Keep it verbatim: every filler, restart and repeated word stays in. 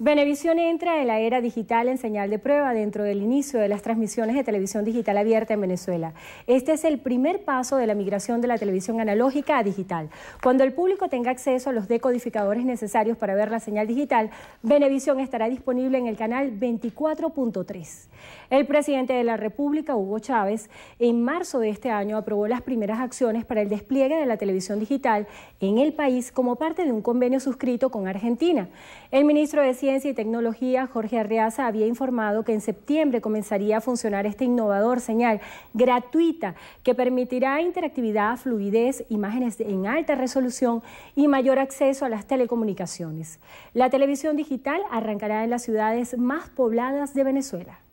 Venevisión entra en la era digital en señal de prueba dentro del inicio de las transmisiones de televisión digital abierta en Venezuela. Este es el primer paso de la migración de la televisión analógica a digital. Cuando el público tenga acceso a los decodificadores necesarios para ver la señal digital, Venevisión estará disponible en el canal veinticuatro punto tres. El presidente de la República, Hugo Chávez, en marzo de este año aprobó las primeras acciones para el despliegue de la televisión digital en el país como parte de un convenio suscrito con Argentina. El ministro de Ciencia y Tecnología, Jorge Arriaza, había informado que en septiembre comenzaría a funcionar esta innovadora señal gratuita que permitirá interactividad, fluidez, imágenes en alta resolución y mayor acceso a las telecomunicaciones. La televisión digital arrancará en las ciudades más pobladas de Venezuela.